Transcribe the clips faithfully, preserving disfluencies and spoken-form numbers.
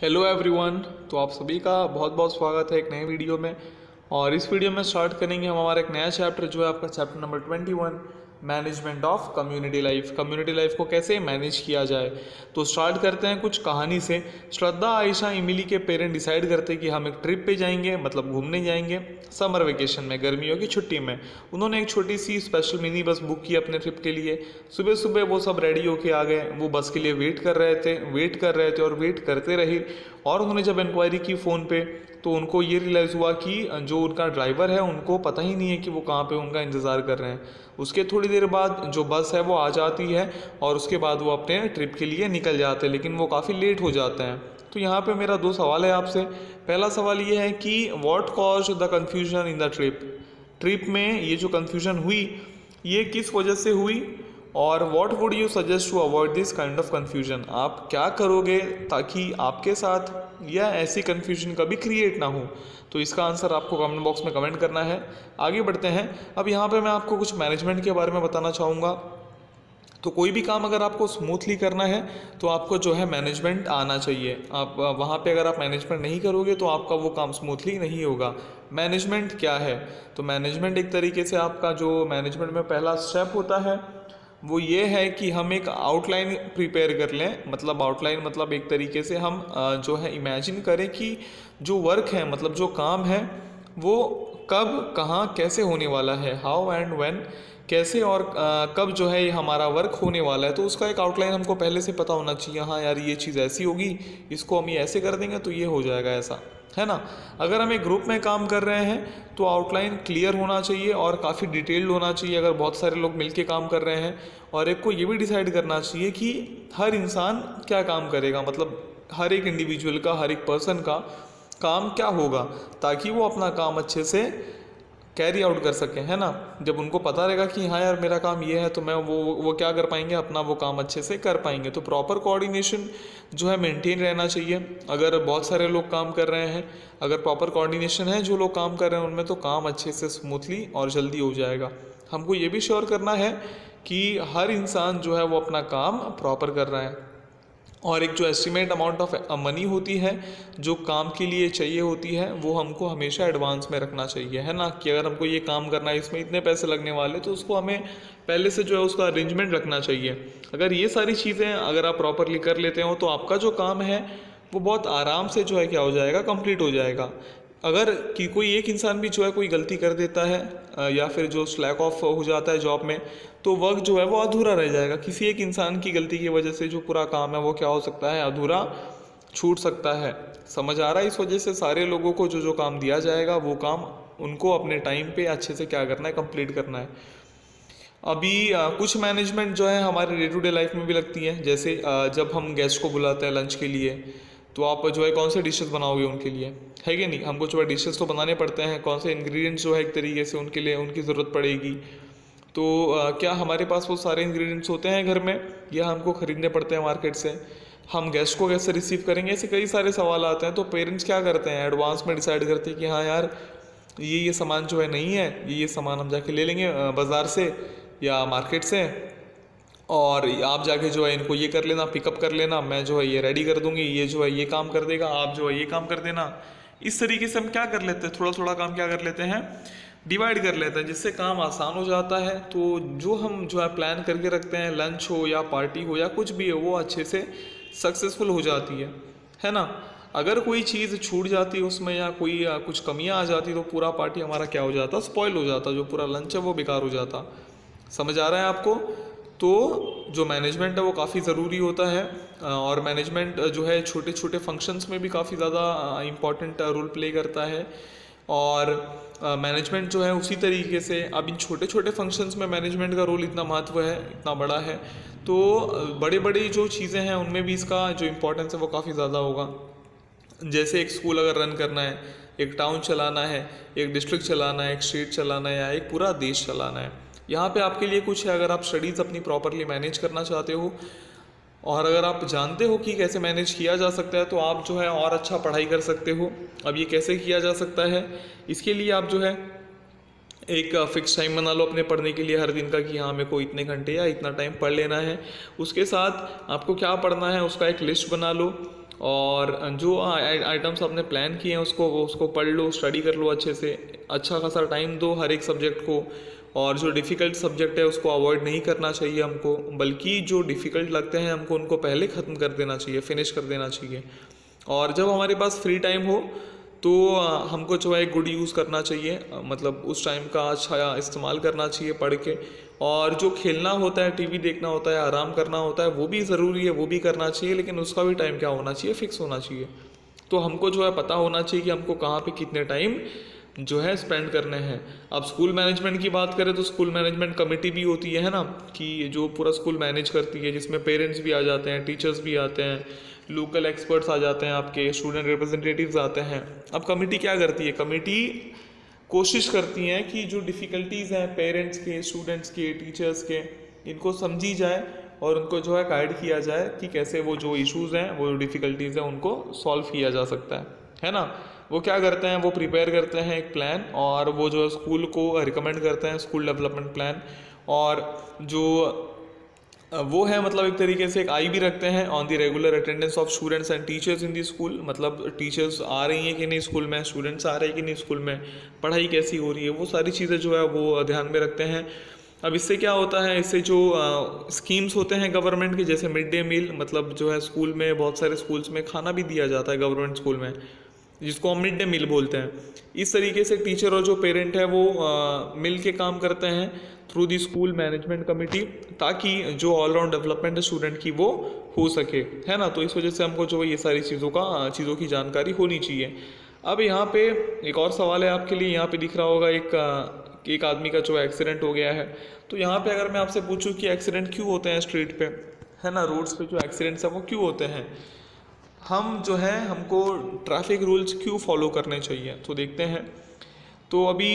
Hello everyone, तो आप सभी का बहुत बहुत स्वागत है एक नए वीडियो में। और इस वीडियो में स्टार्ट करेंगे हम हमारा एक नया चैप्टर जो है आपका चैप्टर नंबर इक्कीस, management of community life. Community life को कैसे मैनेज किया जाए। तो स्टार्ट करते हैं कुछ कहानी से। श्रद्धा, आयशा, इमिली के पेरेंट डिसाइड करते हैं कि हम एक ट्रिप पे जाएंगे, मतलब घूमने जाएंगे समर वेकेशन में, गर्मियों की छुट्टी में। उन्होंने एक छोटी सी स्पेशल मिनी बस बुक की अपने ट्रिप के लिए। सुबह सुबह वो सब रेडी होके आ गए। वो बस के लिए वेट कर रहे थे वेट कर रहे थे और वेट करते रहे। और उन्होंने जब इंक्वायरी की फ़ोन पे, तो उनको ये रियलाइज़ हुआ कि जो उनका ड्राइवर है उनको पता ही नहीं है कि वो कहाँ पे उनका इंतज़ार कर रहे हैं। उसके थोड़ी देर बाद जो बस है वो आ जाती है और उसके बाद वो अपने ट्रिप के लिए निकल जाते हैं, लेकिन वो काफ़ी लेट हो जाते हैं। तो यहाँ पे मेरा दो सवाल है आपसे। पहला सवाल ये है कि what cause the confusion in the trip trip में ये जो कन्फ्यूजन हुई ये किस वजह से हुई, और what would you suggest to avoid this kind of confusion. आप क्या करोगे ताकि आपके साथ या ऐसी कन्फ्यूजन कभी क्रिएट ना हो। तो इसका आंसर आपको कमेंट बॉक्स में कमेंट करना है। आगे बढ़ते हैं। अब यहाँ पे मैं आपको कुछ मैनेजमेंट के बारे में बताना चाहूँगा। तो कोई भी काम अगर आपको स्मूथली करना है तो आपको जो है मैनेजमेंट आना चाहिए। आप वहाँ पे अगर आप मैनेजमेंट नहीं करोगे तो आपका वो काम स्मूथली नहीं होगा। मैनेजमेंट क्या है? तो मैनेजमेंट एक तरीके से आपका जो मैनेजमेंट में पहला स्टेप होता है वो ये है कि हम एक आउटलाइन प्रिपेयर कर लें। मतलब आउटलाइन मतलब एक तरीके से हम जो है इमेजिन करें कि जो वर्क है, मतलब जो काम है, वो कब, कहाँ, कैसे होने वाला है। हाउ एंड व्हेन, कैसे और कब जो है ये हमारा वर्क होने वाला है। तो उसका एक आउटलाइन हमको पहले से पता होना चाहिए। हाँ यार, ये चीज़ ऐसी होगी, इसको हम ये ऐसे कर देंगे तो ये हो जाएगा, ऐसा है ना। अगर हम एक ग्रुप में काम कर रहे हैं तो आउटलाइन क्लियर होना चाहिए और काफ़ी डिटेल्ड होना चाहिए अगर बहुत सारे लोग मिलके काम कर रहे हैं। और एक को ये भी डिसाइड करना चाहिए कि हर इंसान क्या काम करेगा, मतलब हर एक इंडिविजुअल का, हर एक पर्सन का काम क्या होगा, ताकि वो अपना काम अच्छे से कैरी आउट कर सकें, है ना। जब उनको पता रहेगा कि हाँ यार मेरा काम ये है, तो मैं वो वो क्या कर पाएंगे, अपना वो काम अच्छे से कर पाएंगे। तो प्रॉपर कोऑर्डिनेशन जो है मेंटेन रहना चाहिए। अगर बहुत सारे लोग काम कर रहे हैं, अगर प्रॉपर कोऑर्डिनेशन है जो लोग काम कर रहे हैं उनमें, तो काम अच्छे से स्मूथली और जल्दी हो जाएगा। हमको ये भी श्योर करना है कि हर इंसान जो है वो अपना काम प्रॉपर कर रहा है। और एक जो एस्टिमेट अमाउंट ऑफ मनी होती है जो काम के लिए चाहिए होती है, वो हमको हमेशा एडवांस में रखना चाहिए, है ना। कि अगर हमको ये काम करना है, इसमें इतने पैसे लगने वाले, तो उसको हमें पहले से जो है उसका अरेंजमेंट रखना चाहिए। अगर ये सारी चीज़ें अगर आप प्रॉपरली कर लेते हो तो आपका जो काम है वो बहुत आराम से जो है क्या हो जाएगा, कंप्लीट हो जाएगा। अगर कि कोई एक इंसान भी जो है कोई गलती कर देता है या फिर जो स्लैक ऑफ हो जाता है जॉब में, तो वर्क जो है वो अधूरा रह जाएगा। किसी एक इंसान की गलती की वजह से जो पूरा काम है वो क्या हो सकता है, अधूरा छूट सकता है। समझ आ रहा है। इस वजह से सारे लोगों को जो जो काम दिया जाएगा वो काम उनको अपने टाइम पे अच्छे से क्या करना है, कंप्लीट करना है। अभी आ, कुछ मैनेजमेंट जो है हमारे डे टू डे लाइफ में भी लगती है। जैसे आ, जब हम गेस्ट को बुलाते हैं लंच के लिए, तो आप जो है कौन से डिशेस बनाओगे उनके लिए, है कि नहीं। हमको जो है डिशेस तो बनाने पड़ते हैं, कौन से इंग्रेडिएंट्स जो है एक तरीके से उनके लिए उनकी ज़रूरत पड़ेगी। तो आ, क्या हमारे पास वो सारे इंग्रेडिएंट्स होते हैं घर में, या हमको ख़रीदने पड़ते हैं मार्केट से। हम गेस्ट को कैसे रिसीव करेंगे, ऐसे कई सारे सवाल आते हैं। तो पेरेंट्स क्या करते हैं, एडवांस में डिसाइड करते हैं कि हाँ यार ये ये सामान जो है नहीं है, ये ये सामान हम जाके ले लेंगे बाज़ार से या मार्केट से, और आप जाके जो है इनको ये कर लेना, पिकअप कर लेना, मैं जो है ये रेडी कर दूंगी, ये जो है ये काम कर देगा, आप जो है ये काम कर देना। इस तरीके से हम क्या कर लेते हैं, थोड़ा थोड़ा काम क्या कर लेते हैं, डिवाइड कर लेते हैं, जिससे काम आसान हो जाता है। तो जो हम जो है प्लान करके रखते हैं, लंच हो या पार्टी हो या कुछ भी हो, वो अच्छे से सक्सेसफुल हो जाती है, है ना। अगर कोई चीज़ छूट जाती है उसमें या कोई या कुछ कमियाँ आ जाती तो पूरा पार्टी हमारा क्या हो जाता, स्पॉइल हो जाता, जो पूरा लंच है वो बेकार हो जाता। समझ आ रहा है आपको। तो जो मैनेजमेंट है वो काफ़ी ज़रूरी होता है। और मैनेजमेंट जो है छोटे छोटे फंक्शंस में भी काफ़ी ज़्यादा इम्पॉर्टेंट रोल प्ले करता है। और मैनेजमेंट जो है उसी तरीके से अब इन छोटे छोटे फंक्शंस में मैनेजमेंट का रोल इतना महत्व है, इतना बड़ा है, तो बड़े बड़े जो चीज़ें हैं उनमें भी इसका जो इम्पोर्टेंस है वो काफ़ी ज़्यादा होगा। जैसे एक स्कूल अगर रन करना है, एक टाउन चलाना है, एक डिस्ट्रिक्ट चलाना है, एक स्टेट चलाना है, या एक पूरा देश चलाना है, यहाँ पे आपके लिए कुछ है। अगर आप स्टडीज़ अपनी प्रॉपरली मैनेज करना चाहते हो और अगर आप जानते हो कि कैसे मैनेज किया जा सकता है, तो आप जो है और अच्छा पढ़ाई कर सकते हो। अब ये कैसे किया जा सकता है, इसके लिए आप जो है एक फ़िक्स टाइम बना लो अपने पढ़ने के लिए हर दिन का, कि हाँ मेरे को इतने घंटे या इतना टाइम पढ़ लेना है। उसके साथ आपको क्या पढ़ना है उसका एक लिस्ट बना लो। और जो आइटम्स आपने प्लान किए हैं उसको उसको पढ़ लो, स्टडी कर लो अच्छे से, अच्छा खासा टाइम दो हर एक सब्जेक्ट को। और जो डिफ़िकल्ट सब्जेक्ट है उसको अवॉइड नहीं करना चाहिए हमको, बल्कि जो डिफ़िकल्ट लगते हैं हमको उनको पहले ख़त्म कर देना चाहिए, फिनिश कर देना चाहिए। और जब हमारे पास फ्री टाइम हो तो हमको जो है गुड यूज़ करना चाहिए, मतलब उस टाइम का अच्छा इस्तेमाल करना चाहिए पढ़ के। और जो खेलना होता है, टीवी देखना होता है, आराम करना होता है, वो भी ज़रूरी है, वो भी करना चाहिए, लेकिन उसका भी टाइम क्या होना चाहिए, फ़िक्स होना चाहिए। तो हमको जो है पता होना चाहिए कि हमको कहाँ पे कितने टाइम जो है स्पेंड करने हैं। अब स्कूल मैनेजमेंट की बात करें तो स्कूल मैनेजमेंट कमेटी भी होती है ना, कि जो पूरा स्कूल मैनेज करती है, जिसमें पेरेंट्स भी आ जाते हैं, टीचर्स भी आते हैं, लोकल एक्सपर्ट्स आ जाते हैं, आपके स्टूडेंट रिप्रेजेंटेटिव्स आते हैं। अब कमेटी क्या करती है, कमेटी कोशिश करती है कि जो डिफ़िकल्टीज़ हैं पेरेंट्स के, स्टूडेंट्स के, टीचर्स के, इनको समझी जाए और उनको जो है गाइड किया जाए कि कैसे वो जो इश्यूज़ हैं, वो डिफ़िकल्टीज़ हैं, उनको सॉल्व किया जा सकता है, है ना। वो क्या करते हैं, वो प्रिपेयर करते हैं एक प्लान और वो जो है स्कूल को रिकमेंड करते हैं, स्कूल डेवलपमेंट प्लान। और जो वो है, मतलब एक तरीके से एक आई भी रखते हैं on the regular attendance of students and teachers in the school, मतलब टीचर्स आ रही हैं कि नहीं स्कूल में, स्टूडेंट्स आ रहे हैं कि नहीं स्कूल में, पढ़ाई कैसी हो रही है, वो सारी चीज़ें जो है वो ध्यान में रखते हैं। अब इससे क्या होता है, इससे जो स्कीम्स होते हैं गवर्नमेंट के, जैसे मिड डे मील, मतलब जो है स्कूल में बहुत सारे स्कूल्स में खाना भी दिया जाता है गवर्नमेंट स्कूल में, जिसको हम मिड डे मील बोलते हैं। इस तरीके से टीचर और जो पेरेंट है वो आ, मिल के काम करते हैं through the school management committee, ताकि जो ऑलराउंड डेवलपमेंट है स्टूडेंट की वो हो सके, है ना। तो इस वजह से हमको जो ये सारी चीज़ों का चीज़ों की जानकारी होनी चाहिए। अब यहाँ पे एक और सवाल है आपके लिए, यहाँ पे दिख रहा होगा एक एक आदमी का जो एक्सीडेंट हो गया है। तो यहाँ पर अगर मैं आपसे पूछूँ कि एक्सीडेंट क्यों होते हैं स्ट्रीट पर, है ना, रोड्स पर जो एक्सीडेंट्स हैं वो क्यों होते हैं, हम जो है हमको ट्रैफिक रूल्स क्यों फॉलो करने चाहिए, तो देखते हैं। तो अभी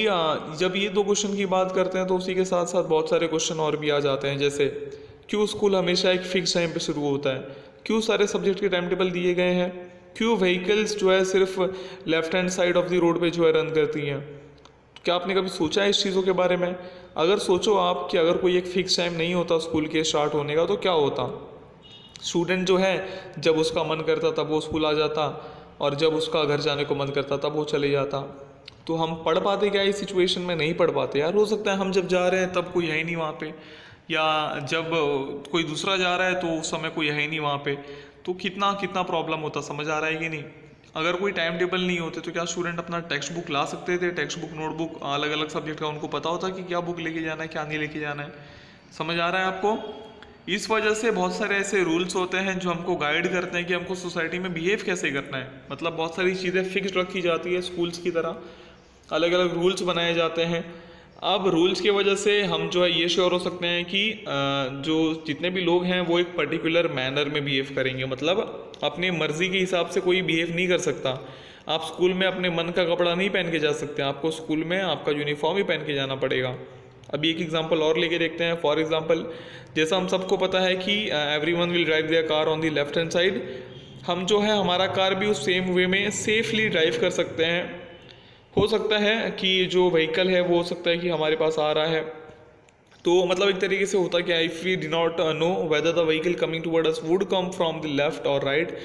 जब ये दो क्वेश्चन की बात करते हैं तो उसी के साथ साथ बहुत सारे क्वेश्चन और भी आ जाते हैं, जैसे क्यों स्कूल हमेशा एक फ़िक्स टाइम पे शुरू होता है, क्यों सारे सब्जेक्ट के टाइम टेबल दिए गए हैं, क्यों व्हीकल्स जो है सिर्फ left hand side of the road पर जो है रन करती हैं। क्या आपने कभी सोचा है इस चीज़ों के बारे में? अगर सोचो आप कि अगर कोई एक फ़िक्स टाइम नहीं होता स्कूल के स्टार्ट होने का तो क्या होता। स्टूडेंट जो है जब उसका मन करता तब वो स्कूल आ जाता और जब उसका घर जाने को मन करता तब वो चले जाता। तो हम पढ़ पाते क्या इस सिचुएशन में? नहीं पढ़ पाते यार। हो सकता है हम जब जा रहे हैं तब कोई है ही नहीं वहाँ पे, या जब कोई दूसरा जा रहा है तो उस समय कोई है ही नहीं वहाँ पे, तो कितना कितना प्रॉब्लम होता। समझ आ रहा है कि नहीं? अगर कोई टाइम टेबल नहीं होते तो क्या स्टूडेंट अपना टेक्स्ट बुक ला सकते थे? टेक्स्ट बुक, नोटबुक अलग अलग सब्जेक्ट का उनको पता होता कि क्या बुक लेके जाना है, क्या नहीं लेके जाना है। समझ आ रहा है आपको? इस वजह से बहुत सारे ऐसे रूल्स होते हैं जो हमको गाइड करते हैं कि हमको सोसाइटी में बिहेव कैसे करना है। मतलब बहुत सारी चीज़ें फिक्स्ड रखी जाती है, स्कूल्स की तरह अलग अलग रूल्स बनाए जाते हैं। अब रूल्स की वजह से हम जो है ये श्योर हो सकते हैं कि जो जितने भी लोग हैं वो एक पर्टिकुलर मैनर में बिहेव करेंगे, मतलब अपने मर्जी के हिसाब से कोई बिहेव नहीं कर सकता। आप स्कूल में अपने मन का कपड़ा नहीं पहन के जा सकते, आपको स्कूल में आपका यूनिफॉर्म ही पहन के जाना पड़ेगा। अभी एक एग्जांपल और लेके देखते हैं। फॉर एग्जांपल, जैसा हम सबको पता है कि everyone will drive their car on the left hand side, हम जो है हमारा कार भी उस सेम वे में सेफली ड्राइव कर सकते हैं। हो सकता है कि जो व्हीकल है वो हो सकता है कि हमारे पास आ रहा है, तो मतलब एक तरीके से होता क्या, if we do not know whether the vehicle coming toward us would come from the left और right,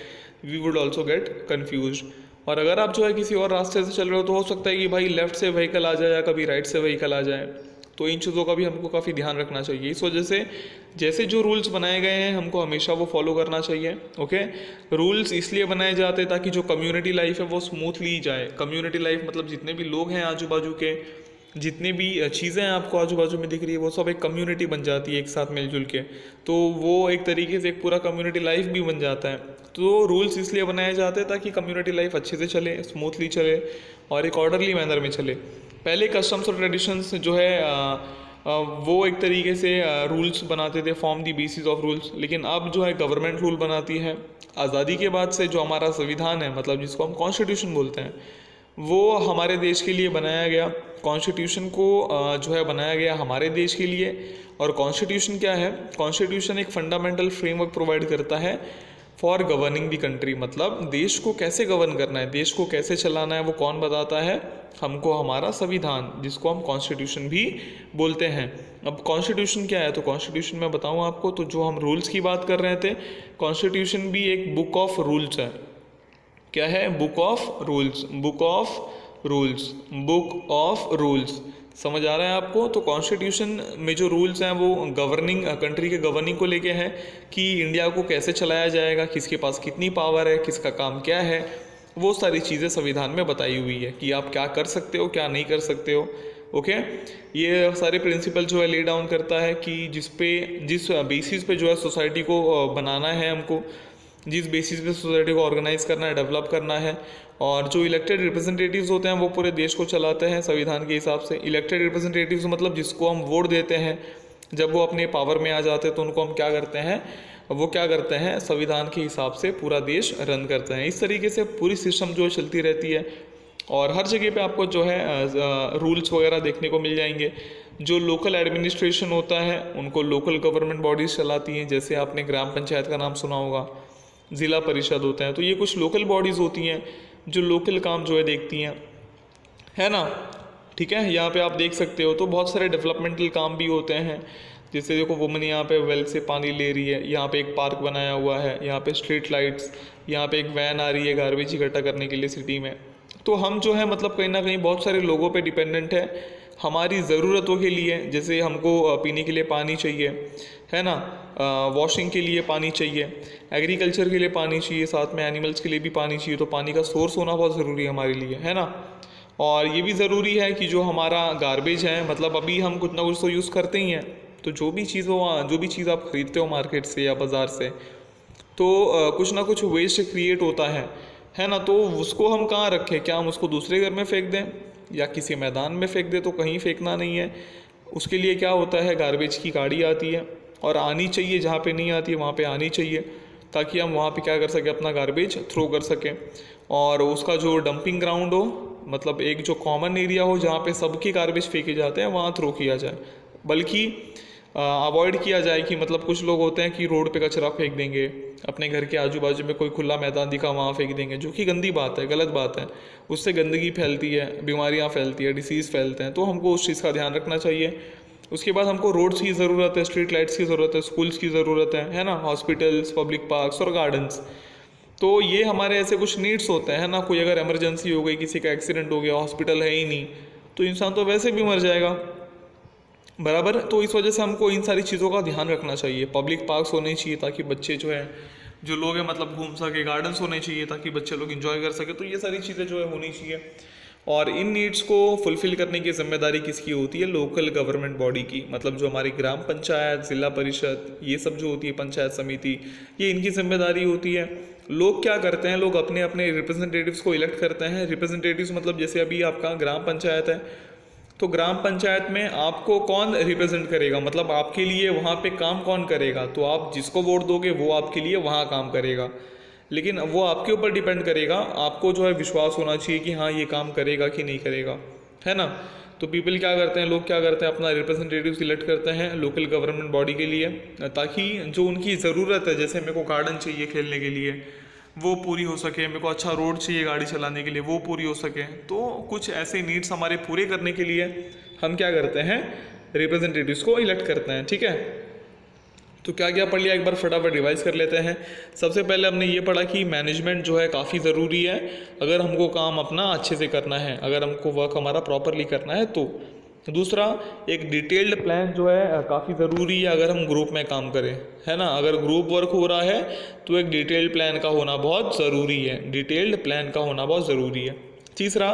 we would also get confuse. और अगर आप जो है किसी और रास्ते से चल रहे हो तो हो सकता है कि भाई लेफ्ट से व्हीकल आ जाए या कभी राइट से व्हीकल आ जाए। तो इन चीज़ों का भी हमको काफ़ी ध्यान रखना चाहिए। इस वजह से जैसे जो रूल्स बनाए गए हैं हमको हमेशा वो फॉलो करना चाहिए। ओके, रूल्स इसलिए बनाए जाते हैं ताकि जो कम्युनिटी लाइफ है वो स्मूथली जाए। कम्युनिटी लाइफ मतलब जितने भी लोग हैं आजू बाजू के, जितनी भी चीज़ें आपको आजू बाजू में दिख रही है वो सब एक कम्युनिटी बन जाती है एक साथ मिलजुल के, तो वो एक तरीके से एक पूरा कम्युनिटी लाइफ भी बन जाता है। तो रूल्स इसलिए बनाए जाते हैं ताकि कम्युनिटी लाइफ अच्छे से चले, स्मूथली चले और एक ऑर्डरली मैनर में चले। पहले कस्टम्स और ट्रेडिशंस जो है आ, आ, वो एक तरीके से रूल्स बनाते थे, form the basis of rules. लेकिन अब जो है गवर्नमेंट रूल बनाती है। आज़ादी के बाद से जो हमारा संविधान है, मतलब जिसको हम कॉन्स्टिट्यूशन बोलते हैं, वो हमारे देश के लिए बनाया गया। कॉन्स्टिट्यूशन को जो है बनाया गया हमारे देश के लिए। और कॉन्स्टिट्यूशन क्या है? कॉन्स्टिट्यूशन एक फंडामेंटल फ्रेमवर्क प्रोवाइड करता है फॉर गवर्निंग दी कंट्री, मतलब देश को कैसे गवर्न करना है, देश को कैसे चलाना है, वो कौन बताता है हमको? हमारा संविधान, जिसको हम कॉन्स्टिट्यूशन भी बोलते हैं। अब कॉन्स्टिट्यूशन क्या है, तो कॉन्स्टिट्यूशन मैं बताऊँ आपको, तो जो हम रूल्स की बात कर रहे थे, कॉन्स्टिट्यूशन भी एक बुक ऑफ रूल्स है। क्या है? Book of rules, book of rules, book of rules. समझ आ रहा है आपको? तो कॉन्स्टिट्यूशन में जो रूल्स हैं वो गवर्निंग कंट्री के गवर्निंग को लेके है कि इंडिया को कैसे चलाया जाएगा, किसके पास कितनी पावर है, किसका काम क्या है, वो सारी चीज़ें संविधान में बताई हुई है कि आप क्या कर सकते हो क्या नहीं कर सकते हो। ओके, ये सारे प्रिंसिपल जो है ले डाउन करता है कि जिस पे जिस बेसिस पे जो है सोसाइटी को बनाना है हमको, जिस बेसिस पे सोसाइटी को ऑर्गेनाइज करना है, डेवलप करना है। और जो इलेक्टेड रिप्रेजेंटेटिव्स होते हैं वो पूरे देश को चलाते हैं संविधान के हिसाब से। इलेक्टेड रिप्रेजेंटेटिव्स मतलब जिसको हम वोट देते हैं, जब वो अपने पावर में आ जाते हैं तो उनको हम क्या करते हैं, वो क्या करते हैं, संविधान के हिसाब से पूरा देश रन करते हैं। इस तरीके से पूरी सिस्टम जो चलती रहती है और हर जगह पे आपको जो है रूल्स वगैरह देखने को मिल जाएंगे। जो लोकल एडमिनिस्ट्रेशन होता है उनको लोकल गवर्नमेंट बॉडीज़ चलाती हैं, जैसे आपने ग्राम पंचायत का नाम सुना होगा, ज़िला परिषद होते हैं, तो ये कुछ लोकल बॉडीज़ होती हैं जो लोकल काम जो है देखती हैं, है ना। ठीक है, यहाँ पे आप देख सकते हो तो बहुत सारे डेवलपमेंटल काम भी होते हैं, जैसे देखो वुमन यहाँ पे वेल से पानी ले रही है, यहाँ पे एक पार्क बनाया हुआ है, यहाँ पे स्ट्रीट लाइट्स, यहाँ पे एक वैन आ रही है गार्बेज इकट्ठा करने के लिए सिटी में। तो हम जो है मतलब कहीं ना कहीं बहुत सारे लोगों पे डिपेंडेंट है हमारी ज़रूरतों के लिए, जैसे हमको पीने के लिए पानी चाहिए, है ना, वॉशिंग के लिए पानी चाहिए, एग्रीकल्चर के लिए पानी चाहिए, साथ में एनिमल्स के लिए भी पानी चाहिए। तो पानी का सोर्स होना बहुत ज़रूरी है हमारे लिए, है ना। और ये भी ज़रूरी है कि जो हमारा गार्बेज है, मतलब अभी हम कुछ ना कुछ तो यूज़ करते ही हैं, तो जो भी चीज़ हो, जो भी चीज़ आप ख़रीदते हो मार्केट से या बाज़ार से, तो कुछ ना कुछ वेस्ट क्रिएट होता है, है ना। तो उसको हम कहाँ रखें? क्या हम उसको दूसरे घर में फेंक दें या किसी मैदान में फेंक दें? तो कहीं फेंकना नहीं है। उसके लिए क्या होता है, गार्बेज की गाड़ी आती है और आनी चाहिए, जहाँ पे नहीं आती है वहाँ पे आनी चाहिए, ताकि हम वहाँ पे क्या कर सकें, अपना गार्बेज थ्रो कर सकें। और उसका जो डंपिंग ग्राउंड हो, मतलब एक जो कॉमन एरिया हो जहाँ पे सबके गार्बेज फेंके जाते हैं, वहाँ थ्रो किया जाए, बल्कि अवॉइड किया जाए। कि मतलब कुछ लोग होते हैं कि रोड पे कचरा फेंक देंगे, अपने घर के आजू बाजू में कोई खुला मैदान दिखा वहाँ फेंक देंगे, जो कि गंदी बात है, गलत बात है। उससे गंदगी फैलती है, बीमारियाँ फैलती है, डिसीज़ फैलते हैं, तो हमको उस चीज़ का ध्यान रखना चाहिए। उसके बाद हमको रोड्स की ज़रूरत है, स्ट्रीट लाइट्स की ज़रूरत है, स्कूल्स की ज़रूरत है, है ना, हॉस्पिटल्स, पब्लिक पार्क्स और गार्डन्स। तो ये हमारे ऐसे कुछ नीड्स होते हैं, है ना। कोई अगर इमरजेंसी हो गई, किसी का एक्सीडेंट हो गया, हॉस्पिटल है ही नहीं, तो इंसान तो वैसे भी मर जाएगा, बराबर। तो इस वजह से हमको इन सारी चीज़ों का ध्यान रखना चाहिए। पब्लिक पार्क्स होने चाहिए ताकि बच्चे जो है, जो लोग हैं, मतलब घूम सके, गार्डन्स होने चाहिए ताकि बच्चे लोग इन्जॉय कर सके। तो ये सारी चीज़ें जो है होनी चाहिए, और इन नीड्स को फुलफ़िल करने की जिम्मेदारी किसकी होती है, लोकल गवर्नमेंट बॉडी की। मतलब जो हमारी ग्राम पंचायत, ज़िला परिषद, ये सब जो होती है, पंचायत समिति, ये इनकी जिम्मेदारी होती है। लोग क्या करते हैं, लोग अपने अपने रिप्रेजेंटेटिव्स को इलेक्ट करते हैं। रिप्रेजेंटेटिव्स मतलब जैसे अभी आपका ग्राम पंचायत है, तो ग्राम पंचायत में आपको कौन रिप्रेजेंट करेगा, मतलब आपके लिए वहाँ पर काम कौन करेगा। तो आप जिसको वोट दोगे वो आपके लिए वहाँ काम करेगा, लेकिन वो आपके ऊपर डिपेंड करेगा। आपको जो है विश्वास होना चाहिए कि हाँ ये काम करेगा कि नहीं करेगा, है ना। तो पीपल क्या करते हैं, लोग क्या करते हैं, अपना रिप्रेजेंटेटिव्स इलेक्ट करते हैं लोकल गवर्नमेंट बॉडी के लिए, ताकि जो उनकी ज़रूरत है, जैसे मेरे को गार्डन चाहिए खेलने के लिए, वो पूरी हो सके, मेरे को अच्छा रोड चाहिए गाड़ी चलाने के लिए, वो पूरी हो सके। तो कुछ ऐसे नीड्स हमारे पूरे करने के लिए हम क्या करते हैं, रिप्रेजेंटेटिव्स को इलेक्ट करते हैं। ठीक है, तो क्या क्या पढ़ लिया, एक बार फटाफट रिवाइज कर लेते हैं। सबसे पहले हमने ये पढ़ा कि मैनेजमेंट जो है काफ़ी ज़रूरी है, अगर हमको काम अपना अच्छे से करना है, अगर हमको वर्क हमारा प्रॉपरली करना है। तो दूसरा, एक डिटेल्ड प्लान जो है काफ़ी ज़रूरी है अगर हम ग्रुप में काम करें, है ना। अगर ग्रुप वर्क हो रहा है तो एक डिटेल्ड प्लान का होना बहुत ज़रूरी है, डिटेल्ड प्लान का होना बहुत ज़रूरी है। तीसरा,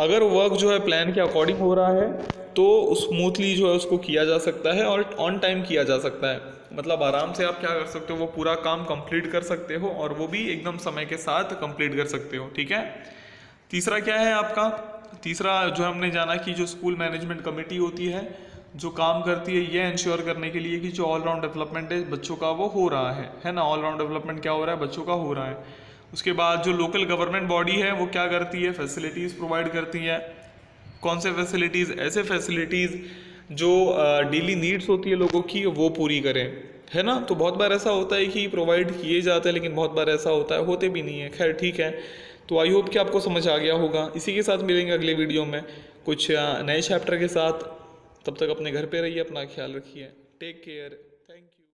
अगर वर्क जो है प्लान के अकॉर्डिंग हो रहा है तो स्मूथली जो है उसको किया जा सकता है और ऑन टाइम किया जा सकता है, मतलब आराम से आप क्या कर सकते हो, वो पूरा काम कंप्लीट कर सकते हो, और वो भी एकदम समय के साथ कंप्लीट कर सकते हो। ठीक है, तीसरा क्या है आपका, तीसरा जो हमने जाना कि जो स्कूल मैनेजमेंट कमेटी होती है जो काम करती है, ये इंश्योर करने के लिए कि जो ऑलराउंड डेवलपमेंट है बच्चों का वो हो रहा है, है ना। ऑलराउंड डेवलपमेंट क्या हो रहा है, बच्चों का हो रहा है। उसके बाद जो लोकल गवर्नमेंट बॉडी है वो क्या करती है, फैसिलिटीज़ प्रोवाइड करती है। कौन से फैसिलिटीज़, ऐसे फैसिलिटीज़ जो डेली नीड्स होती है लोगों की, वो पूरी करें, है ना। तो बहुत बार ऐसा होता है कि प्रोवाइड किए जाते हैं, लेकिन बहुत बार ऐसा होता है होते भी नहीं है। खैर ठीक है, तो आई होप कि आपको समझ आ गया होगा। इसी के साथ मिलेंगे अगले वीडियो में कुछ नए चैप्टर के साथ। तब तक अपने घर पर रहिए, अपना ख्याल रखिए, टेक केयर।